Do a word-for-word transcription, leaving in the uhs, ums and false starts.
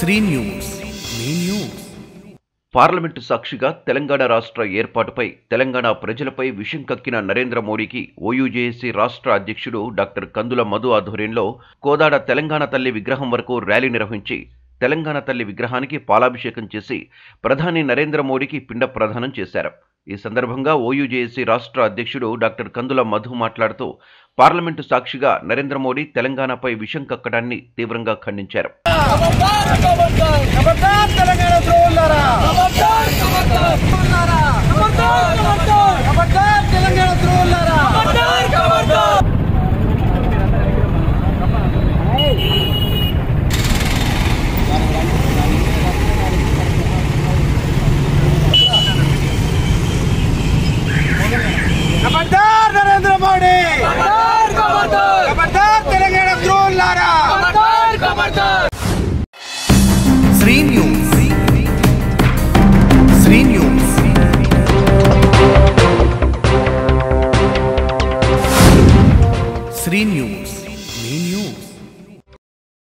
Shri news మీ news parliament సాక్షిగా తెలంగాణ రాష్ట్ర ఏర్పాటుపై తెలంగాణ ప్రజలపై విషం కక్కిన నరేంద్ర మోడీకి ఓయూజేఏసీ రాష్ట్ర అధ్యక్షుడు డాక్టర్ కందుల మధు ఆధ్వర్యంలో కోదాడ తెలంగాణ తల్లి విగ్రహం వరకు ర్యాలీ నిర్వహించి తెలంగాణ తల్లి విగ్రహానికి పాలాభిషేకం చేసి ప్రధాని నరేంద్ర మోడీకి పిండ ప్రదానం చేశారు। ఈ సందర్భంగా ఓయూజేఏసీ రాష్ట్ర అధ్యక్షుడు డాక్టర్ కందుల మధు మాట్లాడుతూ పార్లమెంటు సాక్షిగా నరేంద్ర మోడీ తెలంగాణపై విషం కక్కడాన్ని తీవ్రంగా ఖండించారు। Shri news Shri news Shri news.